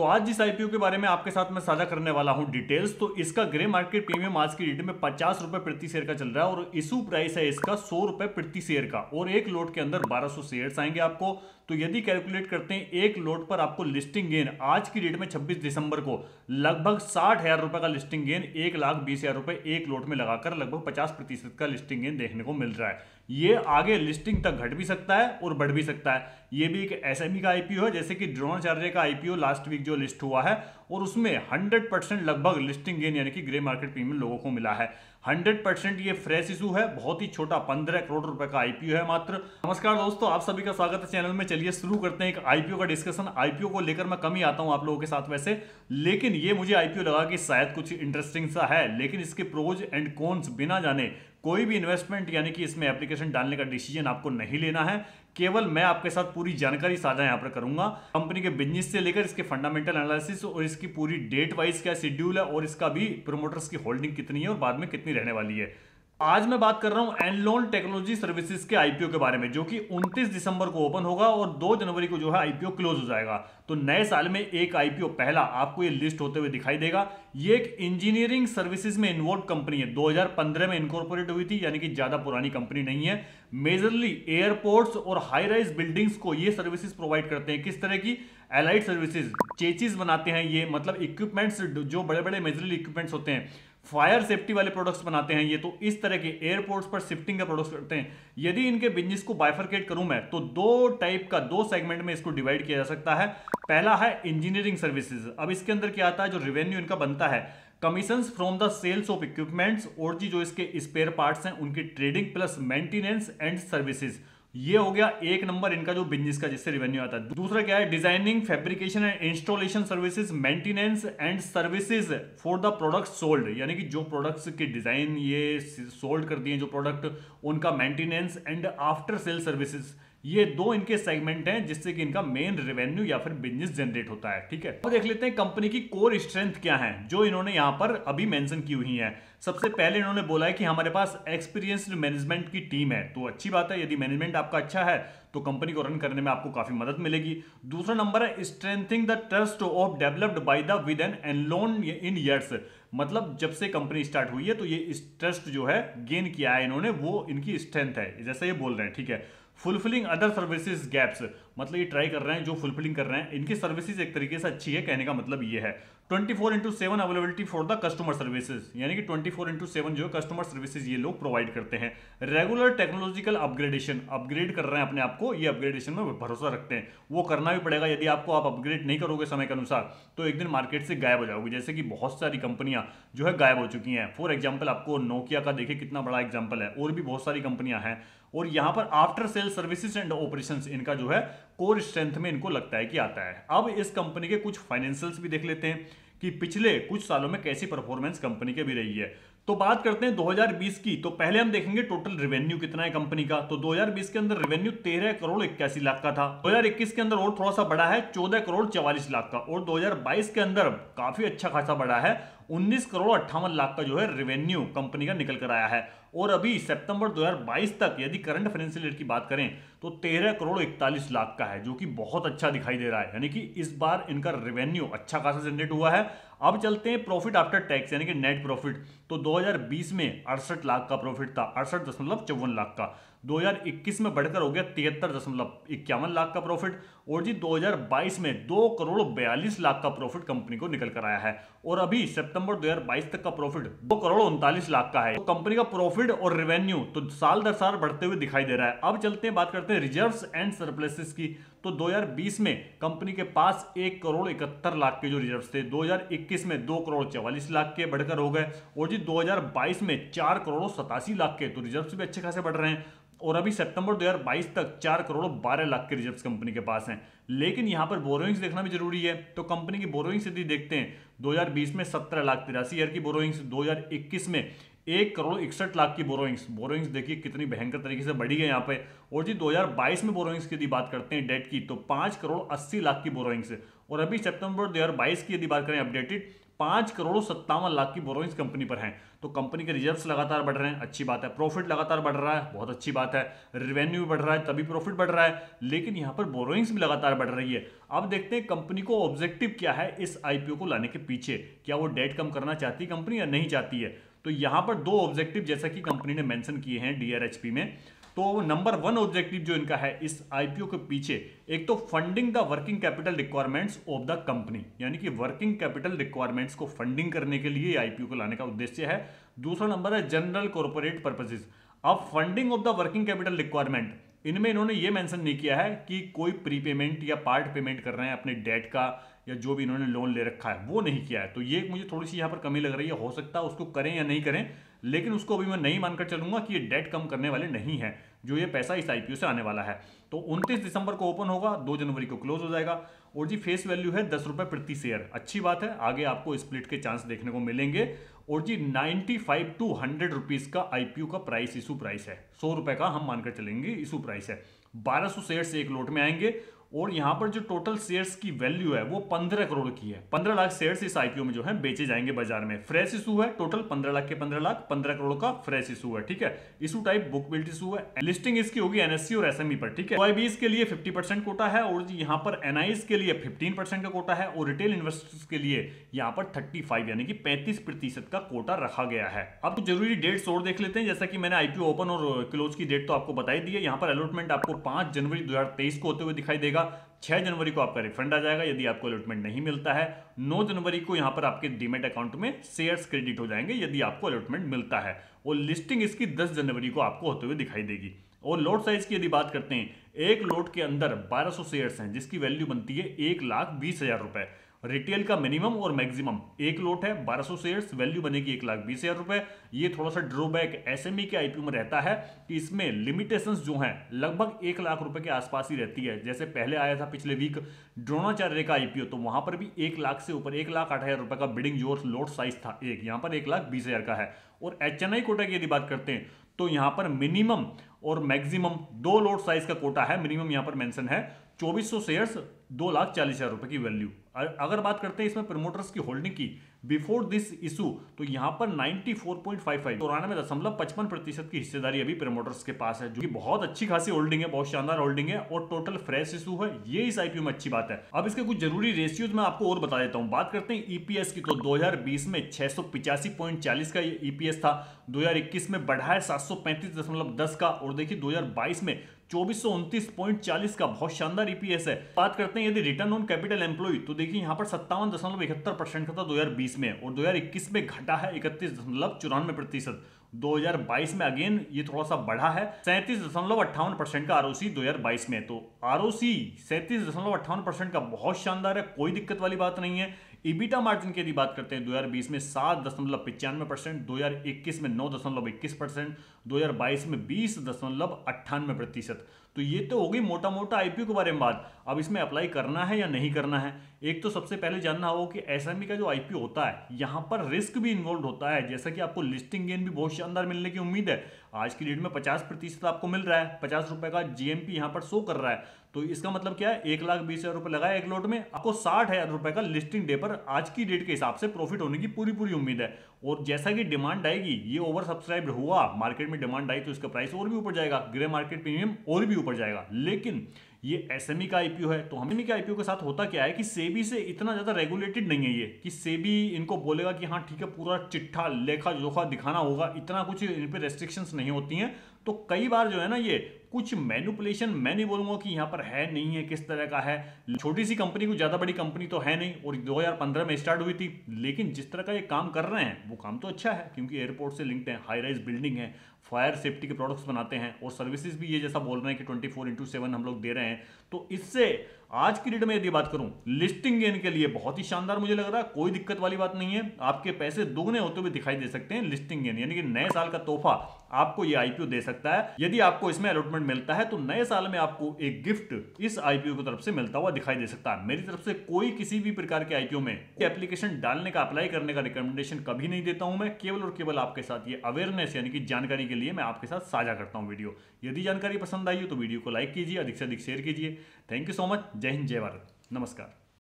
तो आज जिस आईपीओ के बारे में आपके साथ मैं साझा करने वाला हूं डिटेल्स, तो इसका ग्रे मार्केट प्रीमियम आज की डेट में 50 रुपए प्रति शेयर का चल रहा है और इशू प्राइस है इसका 100 रुपए प्रति शेयर का और एक लॉट के अंदर 1200 शेयर्स आएंगे आपको। तो यदि कैलकुलेट करते हैं एक लॉट पर आपको लिस्टिंग गेन आज की डेट में 26 दिसंबर को लगभग 60,000 रुपए का लिस्टिंग गेन 1,20,000 रुपए एक लॉट में लगाकर लगभग 50% का लिस्टिंग गेन देखने को मिल रहा है। ये आगे लिस्टिंग तक घट भी सकता है और बढ़ भी सकता है। ये भी एक एसएमई का आईपीओ है, जैसे कि द्रोणाचार्य का आईपीओ लास्ट वीक जो लिस्ट हुआ है और उसमें 100% लगभग लिस्टिंग गेन यानी कि ग्रे मार्केट प्रीमियम लोगों को मिला है। 100% ये फ्रेश इशू है, बहुत ही छोटा 15 करोड़ रुपए का आईपीओ है मात्र। नमस्कार दोस्तों, आप सभी का स्वागत है चैनल में। चलिए शुरू करते हैं एक आईपीओ का डिस्कशन। आईपीओ को लेकर मैं कम ही आता हूं आप लोगों के साथ वैसे, लेकिन ये मुझे आईपीओ लगा कि शायद कुछ इंटरेस्टिंग सा है, लेकिन इसके प्रोज एंड कॉन्स बिना जाने कोई भी इन्वेस्टमेंट यानी कि इसमें एप्लीकेशन डालने का डिसीजन आपको नहीं लेना है। केवल मैं आपके साथ पूरी जानकारी साझा यहाँ पर करूंगा, कंपनी के बिजनेस से लेकर इसके फंडामेंटल एनालिसिस और इसकी पूरी डेट वाइज क्या शेड्यूल है और इसका भी प्रमोटर्स की होल्डिंग कितनी है और बाद में कितनी रहने वाली है। आज मैं बात कर रहा हूं एनलॉन टेक्नोलॉजी सर्विसेज के आईपीओ के बारे में, जो कि 29 दिसंबर को ओपन होगा और 2 जनवरी को जो है आईपीओ क्लोज हो जाएगा। तो नए साल में एक आईपीओ पहला आपको ये लिस्ट होते हुए दिखाई देगा। ये एक इंजीनियरिंग सर्विसेज में इन्वॉल्व कंपनी है, 2015 में इनकॉर्पोरेट हुई थी, यानी कि ज्यादा पुरानी कंपनी नहीं है। मेजरली एयरपोर्ट्स और हाई राइज बिल्डिंग्स को ये सर्विसेज प्रोवाइड करते हैं। किस तरह की एलाइड सर्विसेज, चेचिस बनाते हैं ये, मतलब इक्विपमेंट्स जो बड़े बड़े मेजरली इक्विपमेंट्स होते हैं, फायर सेफ्टी वाले प्रोडक्ट्स बनाते हैं ये। तो इस तरह के एयरपोर्ट्स पर शिफ्टिंग का प्रोडक्ट्स करते हैं। यदि इनके बिजनेस को बाइफरकेट करूं मैं तो दो सेगमेंट में इसको डिवाइड किया जा सकता है। पहला है इंजीनियरिंग सर्विसेज। अब इसके अंदर क्या आता है, जो रेवेन्यू इनका बनता है commissions from the sales of equipments और जी जो इसके स्पेयर पार्ट्स हैं उनकी trading plus maintenance and services. ये हो गया एक नंबर इनका जो बिजनेस का जिससे रेवेन्यू आता है। दूसरा क्या है, designing fabrication and installation services, maintenance and services for the products sold, यानी कि जो प्रोडक्ट्स के डिजाइन ये सोल्ड कर दिए जो प्रोडक्ट उनका maintenance and after sale services. ये दो इनके सेगमेंट हैं जिससे कि इनका मेन रेवेन्यू या फिर बिजनेस जनरेट होता है। ठीक है, अब देख लेते हैं कंपनी की कोर स्ट्रेंथ क्या है जो इन्होंने यहाँ पर अभी मेंशन की हुई है। सबसे पहले इन्होंने बोला है कि हमारे पास एक्सपीरियंस्ड मैनेजमेंट की टीम है, तो अच्छी बात है। यदि मैनेजमेंट आपका अच्छा है तो कंपनी को रन करने में आपको काफी मदद मिलेगी। दूसरा नंबर है strengthening the trust of developed by the with an Enlon in years, मतलब जब से कंपनी स्टार्ट हुई है तो ये ट्रस्ट जो है गेन किया है इन्होंने, वो इनकी स्ट्रेंथ है जैसे ये बोल रहे हैं। ठीक है, फुलफिलिंग अदर सर्विसेज गैप्स, मतलब ये ट्राई कर रहे हैं जो फुलफिलिंग कर रहे हैं, इनकी सर्विसेज एक तरीके से अच्छी है, कहने का मतलब ये है। 24/7 availability for the customer services, यानी कि 24/7 जो है कस्टमर सर्विसेज ये लोग प्रोवाइड करते हैं। रेगुलर टेक्नोलॉजिकल अपग्रेडेशन, अपग्रेड कर रहे हैं अपने आप को, ये अपग्रेडेशन में भरोसा रखते हैं, वो करना भी पड़ेगा। यदि आपको आप अपग्रेड नहीं करोगे समय के अनुसार तो एक दिन मार्केट से गायब हो जाओगे, जैसे कि बहुत सारी कंपनियां जो है गायब हो चुकी हैं। फॉर एग्जाम्पल आपको नोकिया का देखिए कितना बड़ा एग्जाम्पल है, और भी बहुत सारी कंपनियां हैं। और यहाँ पर after sale services and operations इनका जो है कोर स्ट्रेंथ में इनको लगता है कि आता है। अब इस कंपनी के कुछ फाइनेंशियल्स भी देख लेते हैं कि पिछले कुछ सालों में कैसी परफॉर्मेंस कंपनी के भी रही है। तो बात करते हैं 2020 की, तो पहले हम देखेंगे टोटल रेवेन्यू कितना है कंपनी का। तो 2020 के अंदर रेवेन्यू 13.81 करोड़ का था। 2021 के अंदर और थोड़ा सा बड़ा है, 14.44 करोड़ का, और 2022 के अंदर काफी अच्छा खासा बड़ा है, 19.58 करोड़ का जो है रेवेन्यू कंपनी का निकल कर आया है। और अभी सितंबर 2022 तक यदि करंट फाइनेंशियल ईयर की बात करें तो 13.41 करोड़ का है, जो कि बहुत अच्छा दिखाई दे रहा है, यानी कि इस बार इनका रेवेन्यू अच्छा खासा जनरेट हुआ है। अब चलते हैं प्रॉफिट आफ्टर टैक्स यानी कि नेट प्रॉफिट। तो 2020 में 68 लाख का प्रॉफिट था, 68.54 लाख का। 2021 में बढ़कर हो गया 73.51 लाख का प्रॉफिट, और जी 2022 में 2.42 करोड़ का प्रॉफिट कंपनी को निकल कर आया है। और अभी सितंबर 2022 तक का प्रॉफिट 2.39 करोड़ का है। तो कंपनी का प्रॉफिट और रेवेन्यू तो साल दर साल बढ़ते हुए दिखाई दे रहा है। अब चलते हैं, बात करते हैं रिजर्व्स एंड सरप्लसेस की। तो 2020 में कंपनी के पास 1.71 करोड़ के जो रिजर्व थे, 2021 में 2.44 करोड़ के बढ़कर हो गए, और जी 2022 में 4.87 करोड़ के, तो रिजर्व भी अच्छे खासे बढ़ रहे हैं। और अभी सितंबर 2022 तक 4.12 करोड़ के रिजर्व्स कंपनी के पास हैं। लेकिन यहाँ पर बोरोइंग्स देखना भी जरूरी है। तो कंपनी की बोरोइंग्स यदि देखते हैं 2020 में 17.83 लाख की बोरोइंग्स, 2021 में 1.61 करोड़ की बोरोइंग्स देखिए कितनी भयंकर तरीके से बढ़ी है यहाँ पे। और जी 2022 में बोरोइंग्स की यदि बात करते हैं डेट की, तो 5.80 करोड़ की बोरोइंग्स, और अभी सितंबर 2022 की यदि बात करें अपडेटेड 5,57,00,000 की बोरोइंग्स कंपनी पर हैं। तो कंपनी के रिजर्व्स लगातार बढ़ रहे हैं, अच्छी बात है। प्रॉफिट लगातार बढ़ रहा है, बहुत अच्छी बात है। रेवेन्यू भी बढ़ रहा है तभी प्रॉफिट बढ़ रहा है, लेकिन यहाँ पर बोरोइंग्स भी लगातार बढ़ रही है। अब देखते हैं कंपनी को ऑब्जेक्टिव क्या है इस आईपीओ को लाने के पीछे, क्या वो डेट कम करना चाहती है कंपनी या नहीं चाहती है। तो यहाँ पर दो ऑब्जेक्टिव जैसा कि कंपनी ने मेंशन किए हैं डीआरएचपी में। तो नंबर वन ऑब्जेक्टिव जो इनका है इस आईपीओ के पीछे, एक तो funding the working capital requirements of the company, यानी कि वर्किंग कैपिटल रिक्वायरमेंट्स को फंडिंग करने के लिए आईपीओ को लाने का उद्देश्य है। दूसरा नंबर है जनरल कॉर्पोरेट पर्पसेस। अब funding of the working capital requirement, इनमें इन्होंने ये मेंशन नहीं किया है कि कोई प्री पेमेंट या पार्ट पेमेंट कर रहे हैं अपने डेट का, या जो भी इन्होंने लोन ले रखा है वो नहीं किया है। तो ये मुझे थोड़ी सी यहाँ पर कमी लग रही है, हो सकता है उसको करें या नहीं करें, लेकिन उसको अभी मैं नहीं मानकर चलूंगा कि ये डेट कम करने वाले नहीं है जो ये पैसा इस आईपीओ से आने वाला है। तो 29 दिसंबर को ओपन होगा, 2 जनवरी को क्लोज हो जाएगा, और जी फेस वैल्यू है ₹10 प्रति शेयर। अच्छी बात है, आगे आपको स्प्लिट के चांस देखने को मिलेंगे। और जी 95 to 100 रुपीज का आईपीओ का प्राइस इशू प्राइस है, ₹100 का हम मानकर चलेंगे इशू प्राइस है। 1200 शेयर्स एक लोट में आएंगे, और यहाँ पर जो टोटल शेयर्स की वैल्यू है वो 15 करोड़ की है। 15 लाख शेयर्स इस आईपीओ में जो है बेचे जाएंगे बाजार में। फ्रेश इशू है, टोटल 15 लाख के 15 लाख 15 करोड़ का फ्रेश इशू है, ठीक है। Issue type book built issue है। लिस्टिंग इसकी होगी एनएससी और एसएमई पर, ठीक है। ओआईबीज के लिए 50% कोटा है, और यहाँ पर एनआईज के लिए 15% का कोटा है, और रिटेल इन्वेस्टर्स के लिए यहाँ पर 35 यानी कि 35% का कोटा रखा गया है। अब जरूरी डेट्स और देख लेते हैं। जैसा कि मैंने आईपीओ ओपन और क्लोज की डेट तो आपको बताई दी है। यहाँ पर अलॉटमेंट आपको 5 जनवरी 2023 को होते हुए दिखाई देगा। 6 जनवरी को आपका रिफंड आ जाएगा यदि आपको अलॉटमेंट नहीं मिलता है। 9 जनवरी को यहां पर आपके डीमैट अकाउंट में शेयर्स क्रेडिट हो जाएंगे यदि आपको अलॉटमेंट मिलता है, और लिस्टिंग इसकी 10 जनवरी को आपको होते हुए दिखाई देगी। और लॉट साइज की यदि बात करते हैं, एक लॉट के अंदर 1200 शेयर्स हैं जिसकी वैल्यू बनती है ₹1,20,000। रिटेल का मिनिमम और मैक्सिमम एक लॉट है, 1200 शेयर्स, वैल्यू बनेगी ₹1,20,000। ये थोड़ा सा ड्रॉबैक एसएमई के आईपीओ में रहता है कि इसमें लिमिटेशंस जो हैं लगभग ₹1,00,000 के आसपास ही रहती है। जैसे पहले आया था पिछले वीक ड्रोनाचार्य का आईपीओ, तो वहां पर भी 1 लाख से ऊपर ₹1,08,000 का बिडिंग जोर लॉट साइज था एक, यहाँ पर ₹1,20,000 का है। और HNI कोटा की यदि बात करते हैं तो यहाँ पर मिनिमम और मैक्सिमम 2 लॉट साइज का कोटा है। मिनिमम यहाँ पर मेंशन है 2400 शेयर्स, ₹2,40,000 की वैल्यू। अगर बात करते हैं इसमें प्रमोटर्स की होल्डिंग की बिफोर दिस इशू, तो यहाँ पर 94.55 % की हिस्सेदारी अभी प्रमोटर्स के पास है, जो कि बहुत अच्छी खासी होल्डिंग है, बहुत शानदार होल्डिंग है, और टोटल फ्रेश इशू है। ये इस आईपीओ में अच्छी बात है। अब इसके कुछ जरूरी रेशियोज मैं आपको और बता देता हूँ। बात करते हैं ईपीएस की, तो 2020 में 685.40 का ईपीएस था, 2021 में बढ़ा है 735.10 का, और देखिए 2022 में 2429.40 का बहुत शानदार ईपीएस है। बात करते हैं यदि रिटर्न ऑन कैपिटल एम्प्लॉय, तो देखिए यहाँ पर 57.71% का था 2020 में, और 2021 में घटा है 31.94%। 2022 में अगेन ये थोड़ा सा बढ़ा है, 37.58% का आरओसी 2022 में। तो आरओसी 37.58% का बहुत शानदार है, कोई दिक्कत वाली बात नहीं है। इबिटा मार्जिन की यदि बात करते हैं, 2020 में 7.95%, 2021 में 9.21%, 2022 में 20.98%। तो ये तो हो गई मोटा मोटा आईपीओ के बारे में बात। अब इसमें अप्लाई करना है या नहीं करना है, एक तो सबसे पहले जानना होगा कि एसएमई का जो आईपीओ होता है यहाँ पर रिस्क भी इन्वॉल्व होता है। जैसा कि आपको लिस्टिंग गेन भी बहुत शानदार मिलने की उम्मीद है, आज की डेट में 50% आपको मिल रहा है, ₹50 का जीएमपी यहाँ पर शो कर रहा है। तो इसका मतलब क्या है, ₹1,20,000 लगाया एक लॉट में, आपको ₹60,000 का लिस्टिंग डे पर आज की डेट के हिसाब से प्रॉफिट होने की पूरी उम्मीद है। और जैसा कि डिमांड आएगी, ये ओवर सब्सक्राइब हुआ, मार्केट में डिमांड आई तो इसका प्राइस और भी ऊपर जाएगा, ग्रे मार्केट प्रीमियम और भी ऊपर जाएगा। लेकिन ये एसएमई का आईपीओ है, तो हमें के आईपीओ के साथ होता क्या है कि सेबी से इतना ज़्यादा रेगुलेटेड नहीं है ये कि सेबी इनको बोलेगा कि हाँ ठीक है पूरा चिट्ठा लेखा जोखा दिखाना होगा, इतना कुछ इन पर रेस्ट्रिक्शंस नहीं होती हैं। तो कई बार जो है ना ये कुछ मैनिपुलेशन, मैं नहीं बोलूँगा कि यहाँ पर है नहीं है किस तरह का है, छोटी सी कंपनी को ज़्यादा बड़ी कंपनी तो है नहीं, और 2015 में स्टार्ट हुई थी। लेकिन जिस तरह का ये काम कर रहे हैं वो काम तो अच्छा है, क्योंकि एयरपोर्ट से लिंक्ड है, हाई राइज बिल्डिंग है, फायर सेफ्टी के प्रोडक्ट्स बनाते हैं, और सर्विसेज भी ये जैसा बोल रहे हैं कि 24/7 हम लोग दे रहे हैं। तो इससे आज की डेट में यदि बात करूं, लिस्टिंग गेन के लिए बहुत ही शानदार मुझे लग रहा है, कोई दिक्कत वाली बात नहीं है, आपके पैसे दोगुने होते हुए दिखाई दे सकते हैं। लिस्टिंग गेन यानी कि नए साल का तोहफा आपको ये आईपीओ दे सकता है। यदि आपको इसमें अलॉटमेंट मिलता है तो नए साल में आपको एक गिफ्ट इस आईपीओ की तरफ से मिलता हुआ दिखाई दे सकता है। मेरी तरफ से कोई किसी भी प्रकार के आईपीओ में एप्लीकेशन डालने का, अप्लाई करने का रिकमेंडेशन कभी नहीं देता हूं मैं, केवल और केवल आपके साथ ये अवेयरनेस यानी कि जानकारी के लिए मैं आपके साथ साझा करता हूं वीडियो। यदि जानकारी पसंद आई हो तो वीडियो को लाइक कीजिए, अधिक से अधिक शेयर कीजिए। Thank you so much. जय हिंद, जय भारत, नमस्कार।